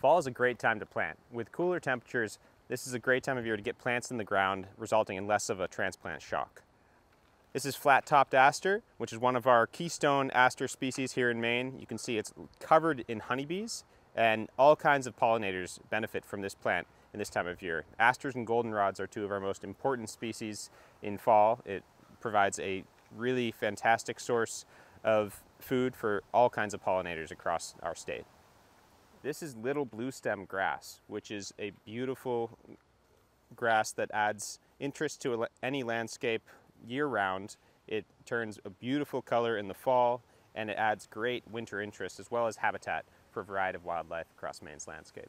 Fall is a great time to plant. With cooler temperatures, this is a great time of year to get plants in the ground, resulting in less of a transplant shock. This is flat-topped aster, which is one of our keystone aster species here in Maine. You can see it's covered in honeybees, and all kinds of pollinators benefit from this plant in this time of year. Asters and goldenrods are two of our most important species in fall. It provides a really fantastic source of food for all kinds of pollinators across our state. This is little bluestem grass, which is a beautiful grass that adds interest to any landscape year-round. It turns a beautiful color in the fall, and it adds great winter interest as well as habitat for a variety of wildlife across Maine's landscape.